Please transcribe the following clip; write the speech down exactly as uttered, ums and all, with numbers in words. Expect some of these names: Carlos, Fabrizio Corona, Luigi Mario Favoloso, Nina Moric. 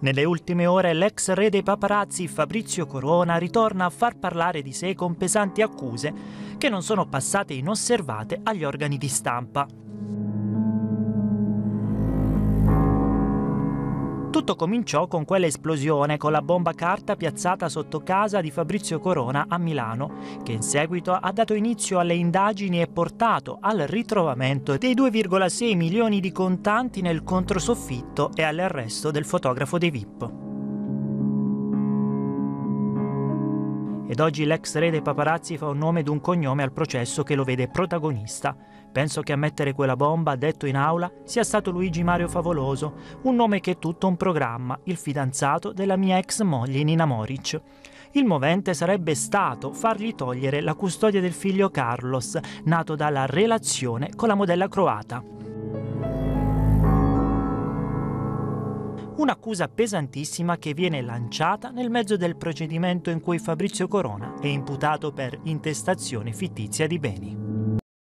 Nelle ultime ore l'ex re dei paparazzi Fabrizio Corona ritorna a far parlare di sé con pesanti accuse che non sono passate inosservate agli organi di stampa. Tutto cominciò con quell'esplosione con la bomba carta piazzata sotto casa di Fabrizio Corona a Milano, che in seguito ha dato inizio alle indagini e portato al ritrovamento dei due virgola sei milioni di contanti nel controsoffitto e all'arresto del fotografo dei V I P. Ed oggi l'ex re dei paparazzi fa un nome ed un cognome al processo che lo vede protagonista. Penso che a mettere quella bomba, ha detto in aula, sia stato Luigi Mario Favoloso, un nome che è tutto un programma, il fidanzato della mia ex moglie Nina Moric. Il movente sarebbe stato fargli togliere la custodia del figlio Carlos, nato dalla relazione con la modella croata. Un'accusa pesantissima che viene lanciata nel mezzo del procedimento in cui Fabrizio Corona è imputato per intestazione fittizia di beni.